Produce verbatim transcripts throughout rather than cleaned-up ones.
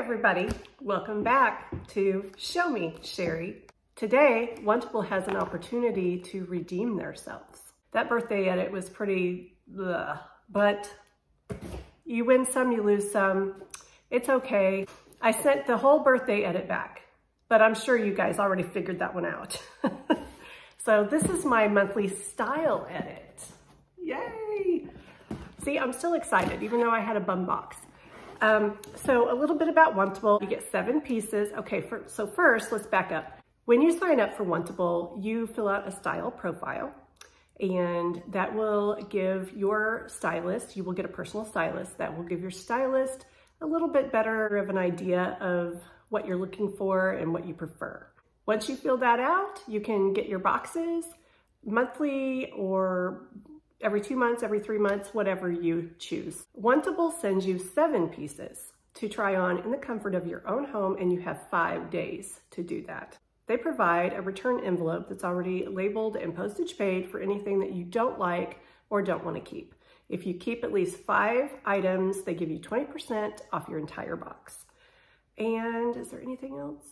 everybody, welcome back to Show Me Sherry. Today, Wantable has an opportunity to redeem themselves. That birthday edit was pretty bleh, but you win some, you lose some. It's okay. I sent the whole birthday edit back, but I'm sure you guys already figured that one out. So this is my monthly style edit. Yay! See, I'm still excited, even though I had a bum box. Um, so a little bit about Wantable. You get seven pieces. Okay, for, so first, let's back up. When you sign up for Wantable, you fill out a style profile, and that will give your stylist, you will get a personal stylist, that will give your stylist a little bit better of an idea of what you're looking for and what you prefer. Once you fill that out, you can get your boxes monthly or every two months, every three months, whatever you choose. Wantable sends you seven pieces to try on in the comfort of your own home, and you have five days to do that. They provide a return envelope that's already labeled and postage paid for anything that you don't like or don't want to keep. If you keep at least five items, they give you twenty percent off your entire box. And is there anything else?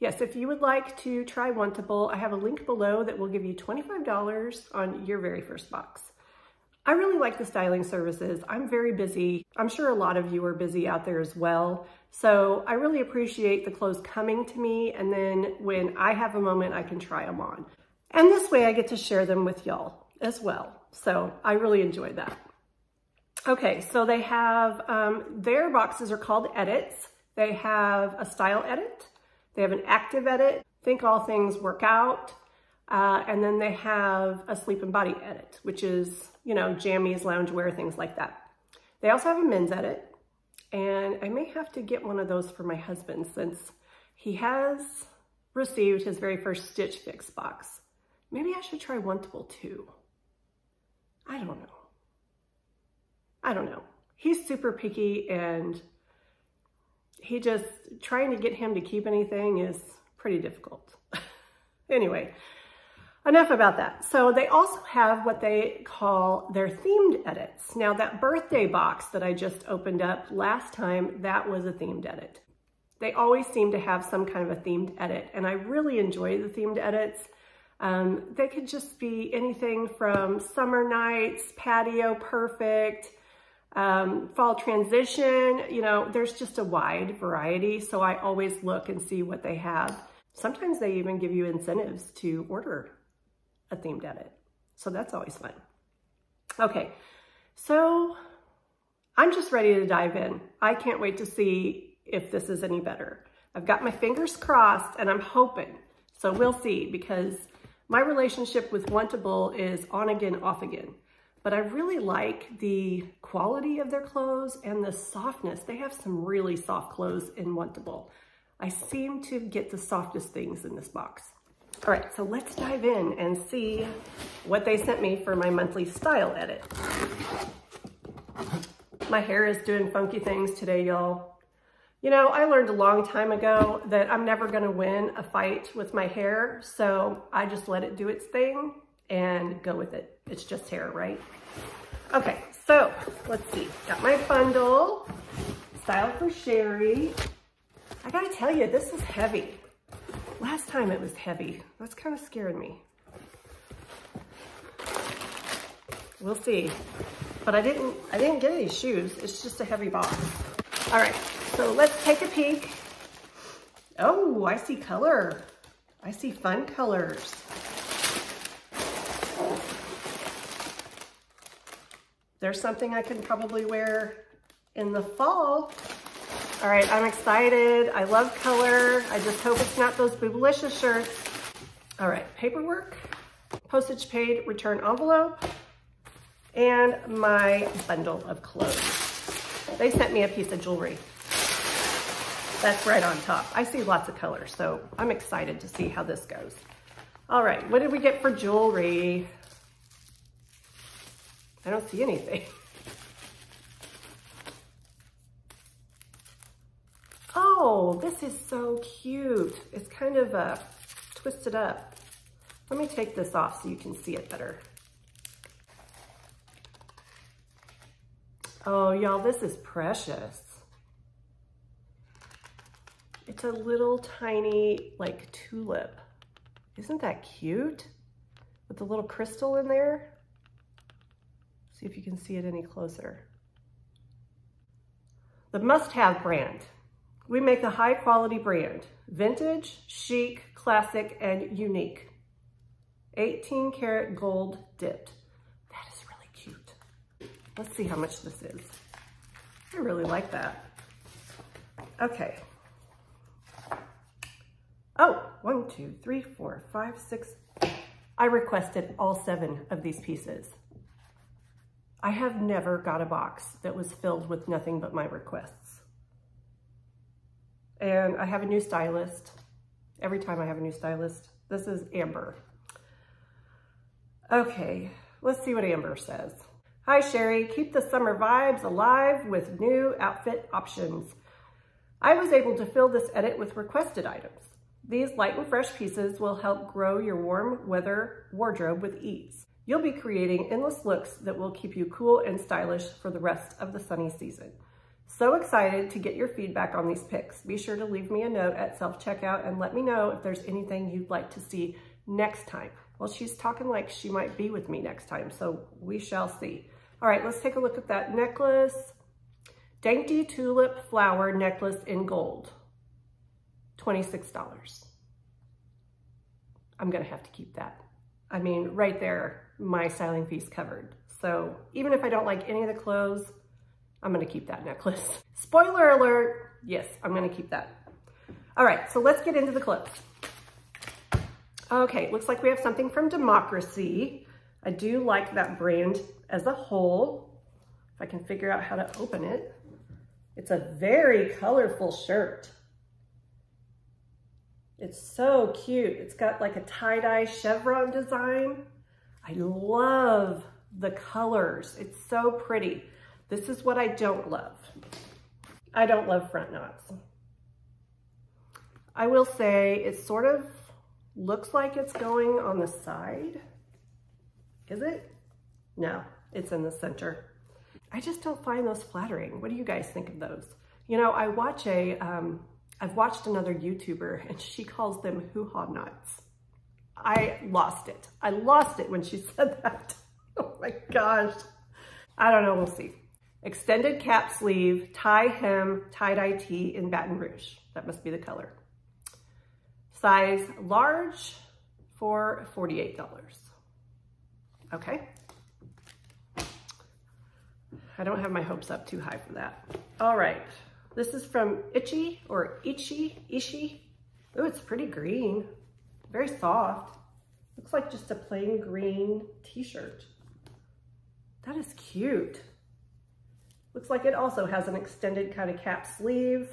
Yes, if you would like to try Wantable, I have a link below that will give you twenty-five dollars on your very first box. I really like the styling services. I'm very busy. I'm sure a lot of you are busy out there as well. So I really appreciate the clothes coming to me, and then when I have a moment, I can try them on. And this way I get to share them with y'all as well. So I really enjoy that. Okay, so they have, um, their boxes are called edits. They have a style edit. They have an active edit. Think all things work out. Uh, and then they have a sleep and body edit, which is, you know, jammies, loungewear, things like that. They also have a men's edit, and I may have to get one of those for my husband since he has received his very first Stitch Fix box. Maybe I should try Wantable too. I don't know. I don't know. He's super picky, and he just, trying to get him to keep anything is pretty difficult. Anyway. Enough about that. So they also have what they call their themed edits. Now that birthday box that I just opened up last time, that was a themed edit. They always seem to have some kind of a themed edit, and I really enjoy the themed edits. Um, they could just be anything from summer nights, patio perfect, um, fall transition, you know, there's just a wide variety. So I always look and see what they have. Sometimes they even give you incentives to order a themed edit. So that's always fun. Okay, so I'm just ready to dive in. I can't wait to see if this is any better. I've got my fingers crossed, and I'm hoping. So we'll see, because my relationship with Wantable is on again, off again. But I really like the quality of their clothes and the softness. They have some really soft clothes in Wantable. I seem to get the softest things in this box. All right, so let's dive in and see what they sent me for my monthly style edit. My hair is doing funky things today, y'all. You know, I learned a long time ago that I'm never gonna win a fight with my hair, so I just let it do its thing and go with it. It's just hair, right? Okay, so let's see. Got my bundle, Style for Sherry. I gotta tell you, this is heavy. Last time it was heavy. That's kind of scaring me. We'll see. But I didn't I didn't get any shoes. It's just a heavy box. All right, so let's take a peek. Oh, I see color. I see fun colors. There's something I can probably wear in the fall. All right, I'm excited. I love color. I just hope it's not those Boobalicious shirts. All right, paperwork, postage paid return envelope, and my bundle of clothes. They sent me a piece of jewelry. That's right on top. I see lots of color, so I'm excited to see how this goes. All right, what did we get for jewelry? I don't see anything. Oh, this is so cute. It's kind of uh, twisted up. Let me take this off so you can see it better. Oh, y'all, this is precious. It's a little tiny like tulip. Isn't that cute? With the little crystal in there. See if you can see it any closer. The must-have brand. We make a high quality brand. Vintage, chic, classic, and unique. eighteen karat gold dipped. That is really cute. Let's see how much this is. I really like that. Okay. Oh, one, two, three, four, five, six. I requested all seven of these pieces. I have never got a box that was filled with nothing but my requests. And I have a new stylist. Every time I have a new stylist. This is Amber. Okay, let's see what Amber says. Hi, Sherry. Keep the summer vibes alive with new outfit options. I was able to fill this edit with requested items. These light and fresh pieces will help grow your warm weather wardrobe with ease. You'll be creating endless looks that will keep you cool and stylish for the rest of the sunny season. So excited to get your feedback on these picks. Be sure to leave me a note at self-checkout and let me know if there's anything you'd like to see next time. Well, she's talking like she might be with me next time, so we shall see. All right, let's take a look at that necklace. Dainty tulip flower necklace in gold. twenty-six dollars. I'm gonna have to keep that. I mean, right there, my styling fees covered. So even if I don't like any of the clothes, I'm gonna keep that necklace. Spoiler alert, yes, I'm gonna keep that. All right, so let's get into the clothes. Okay, looks like we have something from Democracy. I do like that brand as a whole. If I can figure out how to open it. It's a very colorful shirt. It's so cute. It's got like a tie-dye chevron design. I love the colors. It's so pretty. This is what I don't love. I don't love front knots. I will say it sort of looks like it's going on the side. Is it? No, it's in the center. I just don't find those flattering. What do you guys think of those? You know, I watch a, um, I've watched another YouTuber and she calls them hoo-ha knots. I lost it. I lost it when she said that. Oh my gosh. I don't know, we'll see. Extended cap sleeve, tie hem, tie-dye tee in Baton Rouge. That must be the color. Size large for forty-eight dollars. Okay. I don't have my hopes up too high for that. All right. This is from Ichi or Ichi, Ichi. Oh, it's pretty green, very soft. Looks like just a plain green t-shirt. That is cute. Looks like it also has an extended kind of cap sleeve,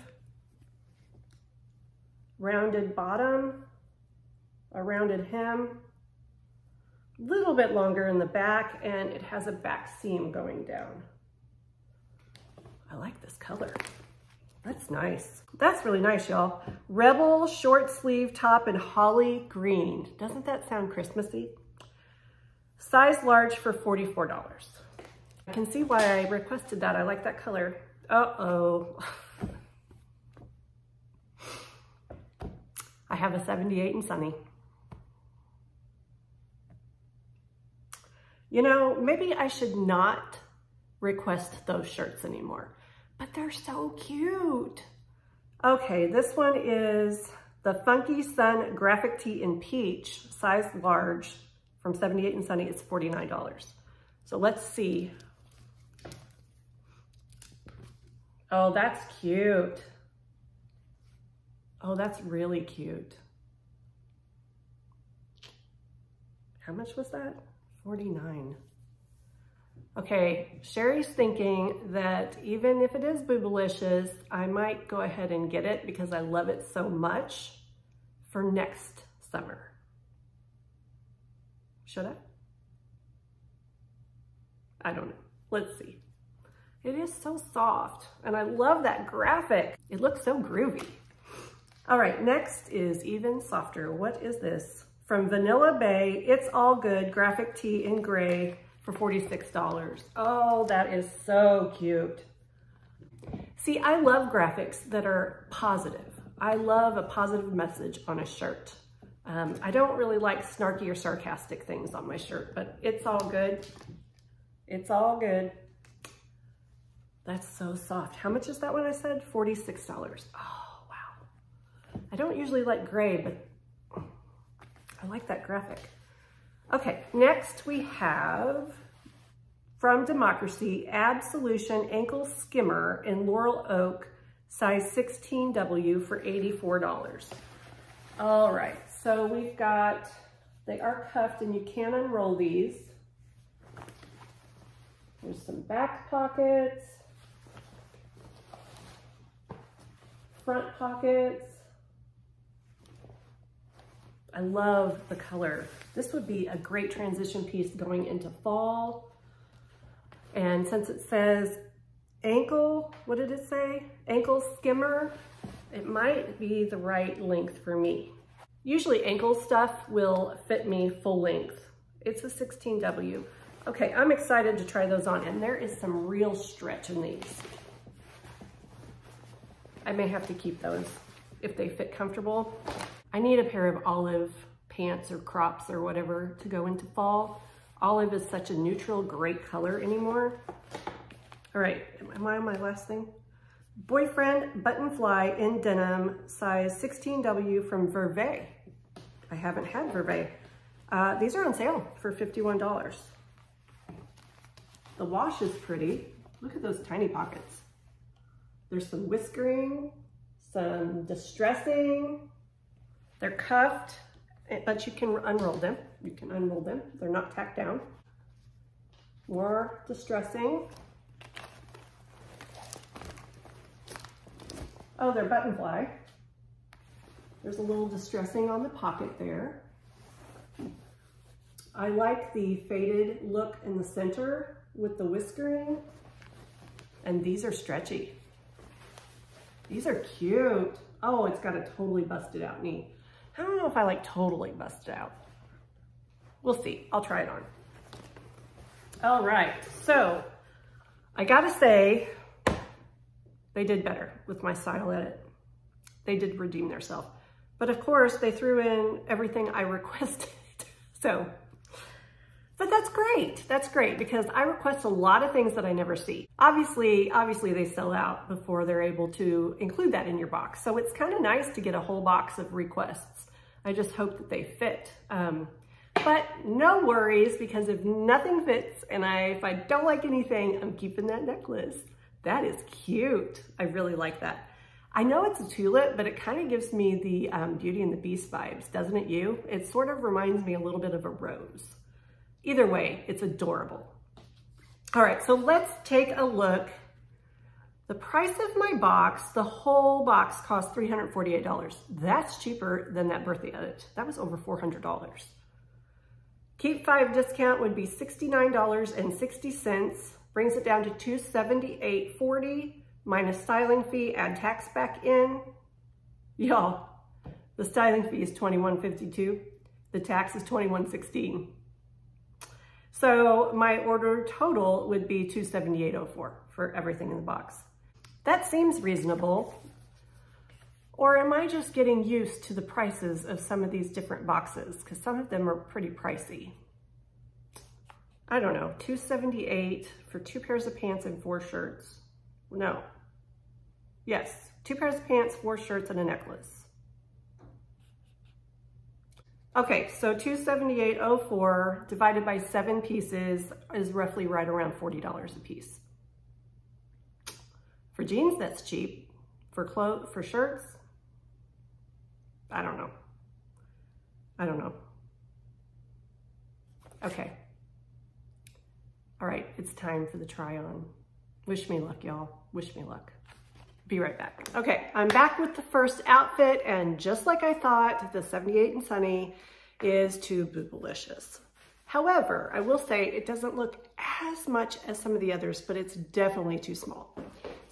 rounded bottom, a rounded hem, a little bit longer in the back, and it has a back seam going down. I like this color. That's nice. That's really nice, y'all. Rebel short sleeve top in holly green. Doesn't that sound Christmassy? Size large for forty-four dollars. I can see why I requested that. I like that color. Uh-oh. I have a seventy-eight and Sunny. You know, maybe I should not request those shirts anymore. But they're so cute. Okay, this one is the Funky Sun Graphic Tee in Peach, size large from seventy-eight and Sunny. It's forty-nine dollars. So let's see. Oh, that's cute. Oh, that's really cute. How much was that? forty-nine dollars. Okay, Sherry's thinking that even if it is boobalicious, I might go ahead and get it because I love it so much for next summer. Should I? I don't know. Let's see. It is so soft, and I love that graphic. It looks so groovy. All right, next is even softer. What is this? From Vanilla Bay, It's All Good Graphic Tee in Gray. For forty-six dollars. Oh, that is so cute. See, I love graphics that are positive. I love a positive message on a shirt. Um, I don't really like snarky or sarcastic things on my shirt, but it's all good. It's all good. That's so soft. How much is that one I said? forty-six dollars. Oh, wow. I don't usually like gray, but I like that graphic. Okay, next we have from Democracy, Absolution Ankle Skimmer in Laurel Oak, size sixteen W for eighty-four dollars. All right, so we've got, they are cuffed and you can unroll these. There's some back pockets, front pockets. I love the color. This would be a great transition piece going into fall. And since it says ankle, what did it say? Ankle skimmer. It might be the right length for me. Usually ankle stuff will fit me full length. It's a sixteen W. Okay, I'm excited to try those on, and there is some real stretch in these. I may have to keep those if they fit comfortable. I need a pair of olive pants or crops or whatever to go into fall. Olive is such a neutral, great color anymore. All right, am I on my last thing? Boyfriend Buttonfly in Denim, size sixteen W from Verve. I haven't had Verve. Uh, these are on sale for fifty-one dollars. The wash is pretty. Look at those tiny pockets. There's some whiskering, some distressing. They're cuffed, but you can unroll them. You can unroll them. They're not tacked down. More distressing. Oh, they're button fly. There's a little distressing on the pocket there. I like the faded look in the center with the whiskering. And these are stretchy. These are cute. Oh, it's got a totally busted out knee. I don't know if I like totally busted out. We'll see, I'll try it on. All right, so I gotta say, they did better with my style edit. They did redeem themselves. But of course, they threw in everything I requested. So, but that's great. That's great because I request a lot of things that I never see. Obviously, obviously they sell out before they're able to include that in your box. So it's kind of nice to get a whole box of requests. I just hope that they fit. Um, but no worries, because if nothing fits and I, if I don't like anything, I'm keeping that necklace. That is cute. I really like that. I know it's a tulip, but it kind of gives me the um, Beauty and the Beast vibes, doesn't it you? It sort of reminds me a little bit of a rose. Either way, it's adorable. All right, so let's take a look. The price of my box, the whole box cost three hundred forty-eight dollars. That's cheaper than that birthday edit. That was over four hundred dollars. Keep five discount would be sixty-nine dollars and sixty cents. Brings it down to two hundred seventy-eight dollars and forty cents minus styling fee, add tax back in. Y'all, the styling fee is twenty-one fifty-two. The tax is twenty-one sixteen. So my order total would be two hundred seventy-eight dollars and four cents for everything in the box. That seems reasonable. Or am I just getting used to the prices of some of these different boxes? Because some of them are pretty pricey. I don't know, two hundred seventy-eight dollars for two pairs of pants and four shirts. No, yes, two pairs of pants, four shirts, and a necklace. Okay, so two hundred seventy-eight dollars and four cents divided by seven pieces is roughly right around forty dollars a piece. For jeans, that's cheap. For clothes, for shirts, I don't know. I don't know. Okay. All right, it's time for the try on. Wish me luck, y'all. Wish me luck. Be right back. Okay, I'm back with the first outfit, and just like I thought, the seventy-eight and Sunny is too boobalicious. However, I will say it doesn't look as much as some of the others, but it's definitely too small.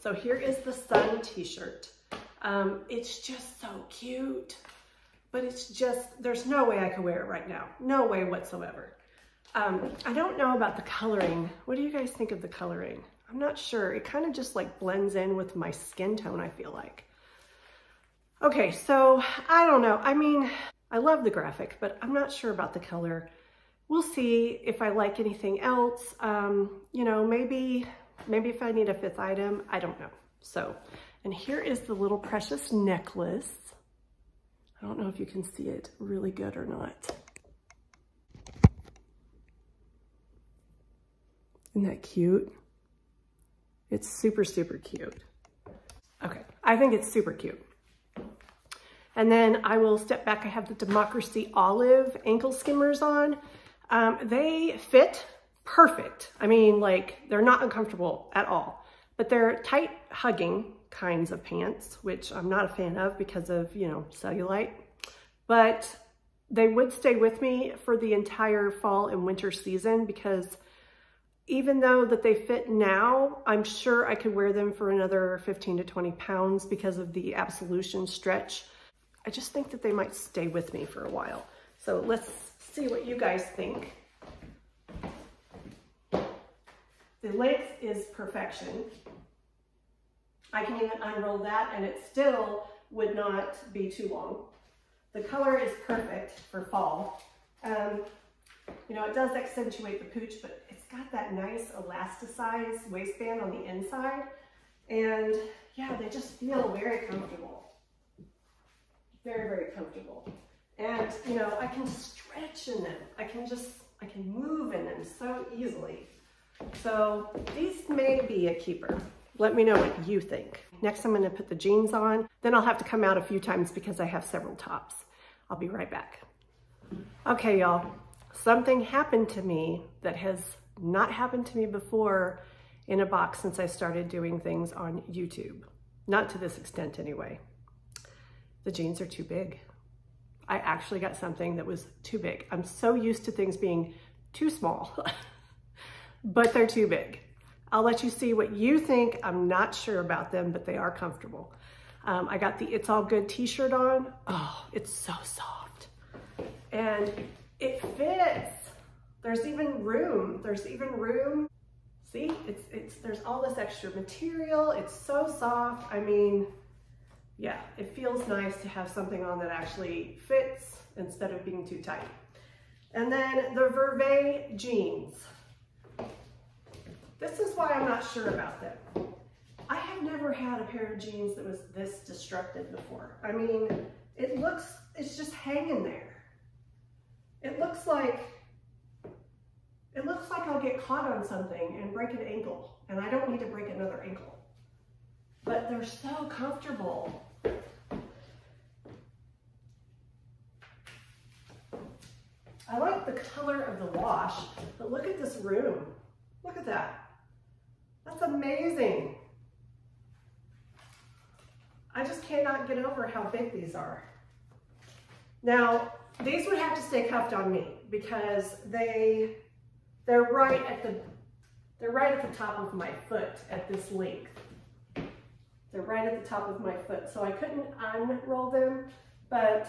So here is the Sun t-shirt. Um, it's just so cute, but it's just, there's no way I could wear it right now. No way whatsoever. Um, I don't know about the coloring. What do you guys think of the coloring? I'm not sure. It kind of just like blends in with my skin tone, I feel like. Okay, so I don't know. I mean, I love the graphic, but I'm not sure about the color. We'll see if I like anything else. Um, you know, maybe, maybe if I need a fifth item, I don't know. So, and here is the little precious necklace. I don't know if you can see it really good or not. Isn't that cute? It's super, super cute. Okay, I think it's super cute. And then I will step back. I have the Democracy olive ankle skimmers on. Um, they fit perfect. I mean, like, they're not uncomfortable at all, but they're tight hugging kinds of pants, which I'm not a fan of because of, you know, cellulite, but they would stay with me for the entire fall and winter season, because even though that they fit now, I'm sure I could wear them for another fifteen to twenty pounds because of the absolution stretch. I just think that they might stay with me for a while. So let's see what you guys think. The length is perfection. I can even unroll that and it still would not be too long. The color is perfect for fall. Um, you know, it does accentuate the pooch, but it's got that nice elasticized waistband on the inside. And yeah, they just feel very comfortable. Very, very comfortable. And, you know, I can stretch in them. I can just, I can move in them so easily. So these may be a keeper. Let me know what you think. Next, I'm gonna put the jeans on. Then I'll have to come out a few times because I have several tops. I'll be right back. Okay, y'all. Something happened to me that has not happened to me before in a box since I started doing things on YouTube. Not to this extent anyway. The jeans are too big. I actually got something that was too big. I'm so used to things being too small, but they're too big. I'll let you see what you think. I'm not sure about them, but they are comfortable. Um, I got the It's All Good t-shirt on. Oh, it's so soft. And it fits. There's even room. There's even room. See, it's, it's, there's all this extra material. It's so soft. I mean, yeah, it feels nice to have something on that actually fits instead of being too tight. And then the Verve jeans. This is why I'm not sure about them. I have never had a pair of jeans that was this destructive before. I mean, it looks, it's just hanging there. It looks like, it looks like I'll get caught on something and break an ankle, and I don't need to break another ankle. But they're so comfortable. I like the color of the wash, but look at this room. Look at that. That's amazing. I just cannot get over how big these are. Now, these would have to stay cuffed on me because they they're right at the they're right at the top of my foot at this length. They're right at the top of my foot. So I couldn't unroll them, but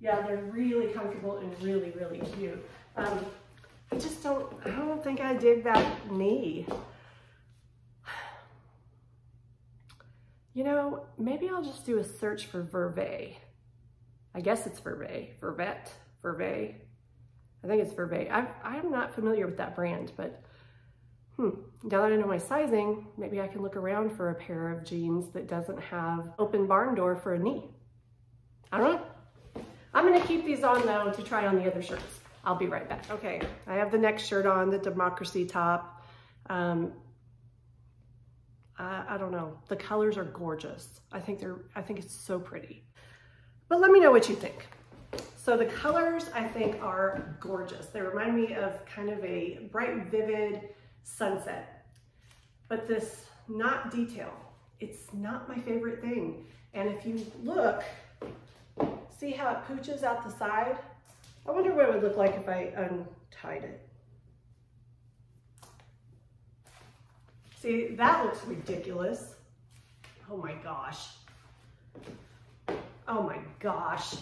yeah, they're really comfortable and really, really cute. Um, I just don't, I don't think I dig that knee. You know, maybe I'll just do a search for Verve. I guess it's Verve, Vervette, Verve. I think it's Verve. I, I'm not familiar with that brand, but Hmm. Now that I know my sizing, maybe I can look around for a pair of jeans that doesn't have open barn door for a knee. I don't know. I'm gonna keep these on though to try on the other shirts. I'll be right back. Okay, I have the next shirt on, the Democracy top. Um, I, I don't know. The colors are gorgeous. I think they're. I think it's so pretty. But let me know what you think. So the colors I think are gorgeous. They remind me of kind of a bright, vivid sunset, but this knot detail, it's not my favorite thing. And if you look, see how it pooches out the side? I wonder what it would look like if I untied it. See, that looks ridiculous. Oh my gosh. Oh my gosh.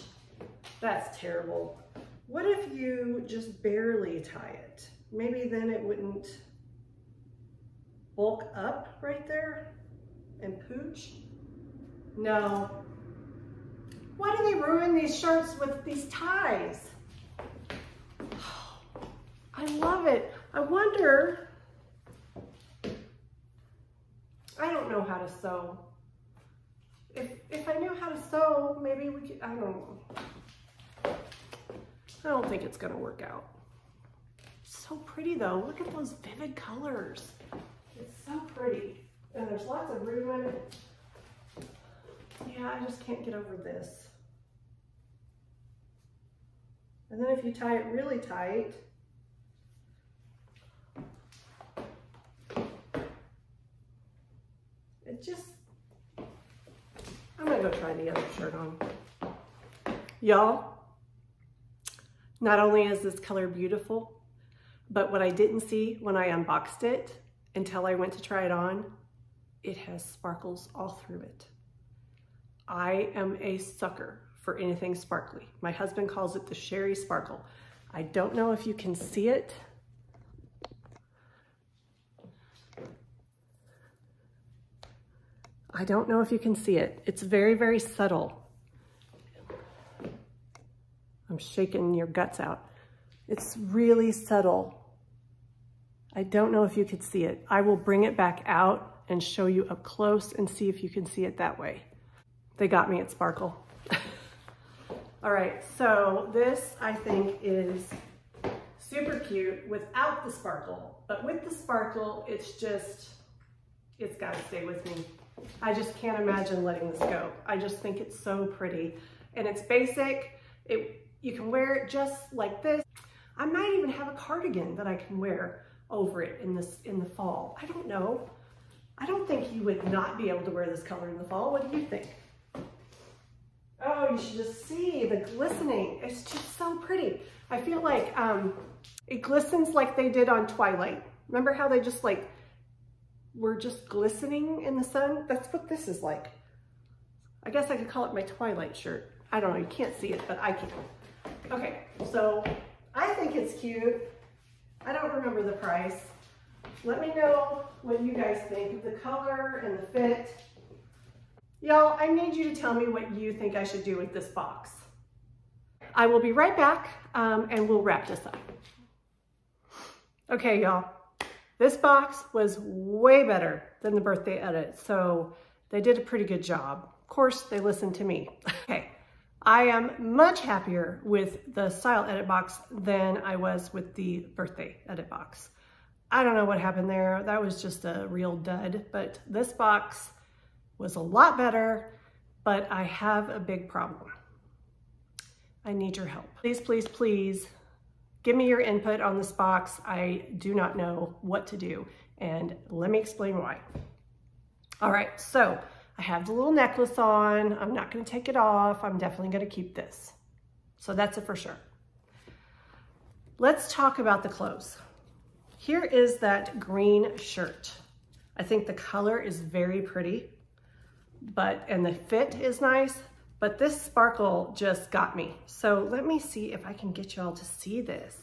That's terrible. What if you just barely tie it? Maybe then it wouldn't bulk up right there and pooch. No. Why do they ruin these shirts with these ties? Oh, I love it. I wonder, I don't know how to sew. If, if I knew how to sew, maybe we could, I don't know. I don't think it's gonna work out. It's so pretty though. Look at those vivid colors. It's so pretty. And there's lots of room in it. Yeah, I just can't get over this. And then if you tie it really tight, it just, I'm gonna go try the other shirt on. Y'all, not only is this color beautiful, but what I didn't see when I unboxed it until I went to try it on, it has sparkles all through it. I am a sucker for anything sparkly. My husband calls it the Sherry Sparkle. I don't know if you can see it. I don't know if you can see it. It's very, very subtle. I'm shaking your guts out. It's really subtle. I don't know if you could see it. I will bring it back out and show you up close and see if you can see it that way. They got me at Sparkle. All right, so this I think is super cute without the sparkle, but with the sparkle, it's just, it's gotta stay with me. I just can't imagine letting this go. I just think it's so pretty and it's basic. It, you can wear it just like this. I might even have a cardigan that I can wear over it in this, in the fall. I don't know. I don't think you would not be able to wear this color in the fall. What do you think? Oh, you should just see the glistening. It's just so pretty. I feel like um, it glistens like they did on Twilight. Remember how they just like, were just glistening in the sun? That's what this is like. I guess I could call it my Twilight shirt. I don't know, you can't see it, but I can. Okay, so I think it's cute. I don't remember the price. Let me know what you guys think of the color and the fit. Y'all, I need you to tell me what you think I should do with this box. I will be right back um, and we'll wrap this up. Okay, y'all, this box was way better than the birthday edit, so they did a pretty good job. Of course, they listened to me. Okay, I am much happier with the style edit box than I was with the birthday edit box. I don't know what happened there. That was just a real dud, but this box was a lot better, but I have a big problem. I need your help. Please, please, please give me your input on this box. I do not know what to do, and let me explain why. All right, so I have the little necklace on. I'm not gonna take it off. I'm definitely gonna keep this. So that's it for sure. Let's talk about the clothes. Here is that green shirt. I think the color is very pretty. But, and the fit is nice, but this sparkle just got me. So let me see if I can get y'all to see this.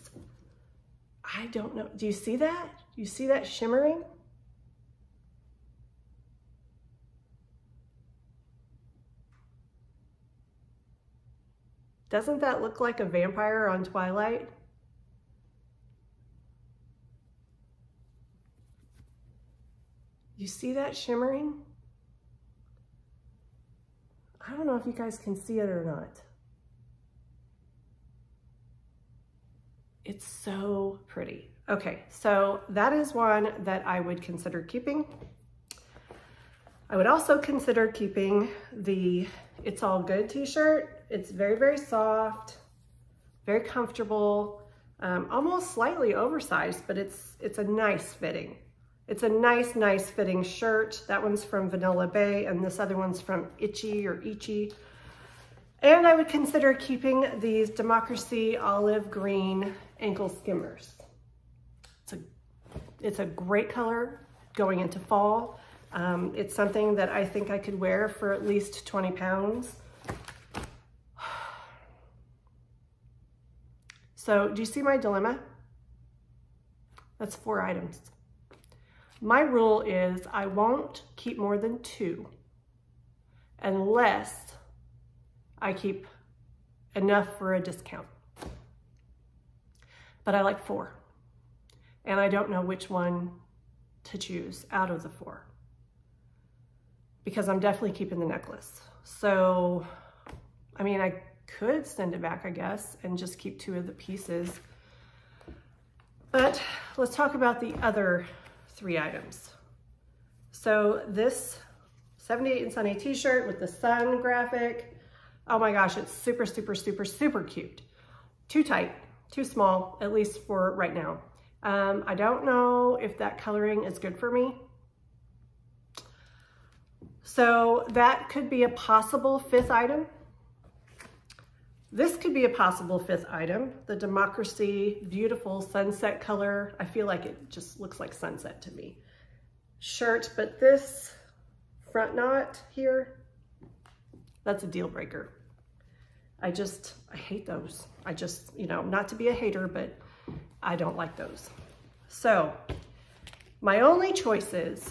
I don't know, do you see that? Do you see that shimmering? Doesn't that look like a vampire on Twilight? You see that shimmering? I don't know if you guys can see it or not. It's so pretty. Okay, so that is one that I would consider keeping. I would also consider keeping the It's All Good t-shirt. It's very, very soft, very comfortable, um, almost slightly oversized, but it's, it's a nice fitting. It's a nice, nice fitting shirt. That one's from Vanilla Bay and this other one's from Ichi or Ichi. And I would consider keeping these Democracy olive green ankle skimmers. It's a, it's a great color going into fall. Um, it's something that I think I could wear for at least twenty pounds. So do you see my dilemma? That's four items. My rule is I won't keep more than two. unless I keep enough for a discount. But I like four, and I don't know which one to choose out of the four because I'm definitely keeping the necklace. So, I mean, I could send it back, I guess, and just keep two of the pieces. But let's talk about the other three items. So this seventy-eight and Sunny t-shirt with the sun graphic. Oh my gosh, it's super, super, super, super cute. Too tight, too small, at least for right now. Um, I don't know if that coloring is good for me. So that could be a possible fifth item. This could be a possible fifth item, the Democracy beautiful sunset color. I feel like it just looks like sunset to me. Shirt, but this front knot here, that's a deal breaker. I just, I hate those. I just, you know, not to be a hater, but I don't like those. So my only choices,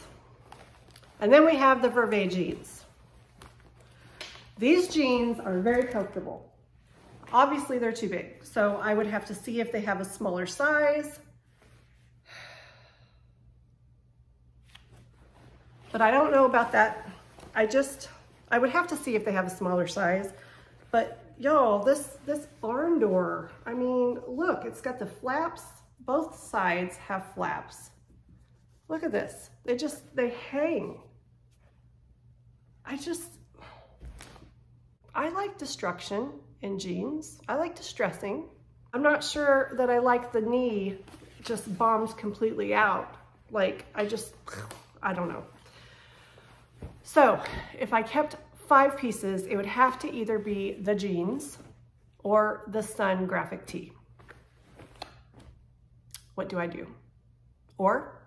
and then we have the Verve jeans. These jeans are very comfortable. Obviously they're too big, so I would have to see if they have a smaller size. But I don't know about that. I just, I would have to see if they have a smaller size. But y'all, this, this barn door, I mean, look, it's got the flaps. Both sides have flaps. Look at this. They just, they hang. I just, I like destruction in jeans. I like distressing. I'm not sure that I like the knee just bombs completely out. Like, I just, I don't know. So if I kept five pieces, it would have to either be the jeans or the sun graphic tee. What do I do? Or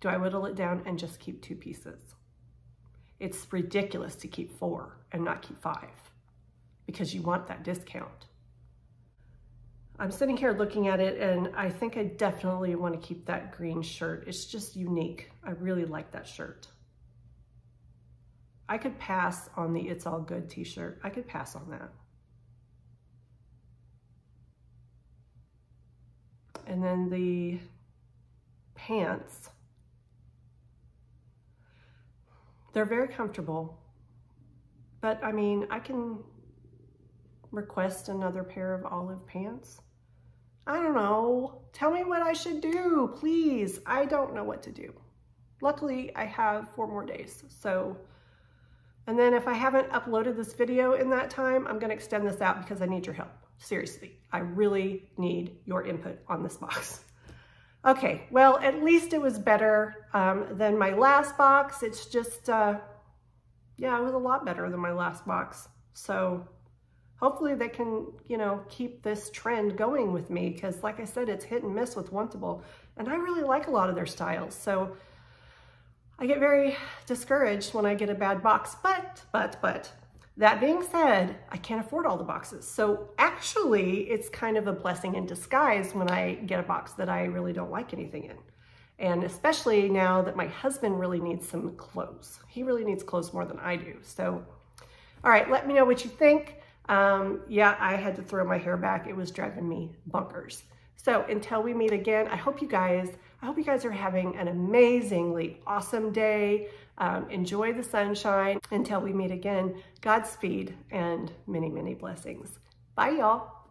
do I whittle it down and just keep two pieces? It's ridiculous to keep four and not keep five, because you want that discount. I'm sitting here looking at it, and I think I definitely want to keep that green shirt. It's just unique. I really like that shirt. I could pass on the It's All Good t-shirt. I could pass on that. And then the pants. They're very comfortable, but I mean, I can request another pair of olive pants. I don't know. Tell me what I should do, please. I don't know what to do. Luckily, I have four more days. So, and then if I haven't uploaded this video in that time, I'm going to extend this out because I need your help. Seriously, I really need your input on this box. Okay, well, at least it was better um, than my last box. It's just, uh, yeah, it was a lot better than my last box. So hopefully they can, you know, keep this trend going with me, because like I said, it's hit and miss with Wantable, and I really like a lot of their styles. So I get very discouraged when I get a bad box, but, but, but that being said, I can't afford all the boxes. So actually it's kind of a blessing in disguise when I get a box that I really don't like anything in. And especially now that my husband really needs some clothes. He really needs clothes more than I do. So, all right, let me know what you think. Um, yeah, I had to throw my hair back. It was driving me bonkers. So until we meet again, I hope you guys, I hope you guys are having an amazingly awesome day. Um, enjoy the sunshine. Until we meet again, Godspeed and many, many blessings. Bye y'all.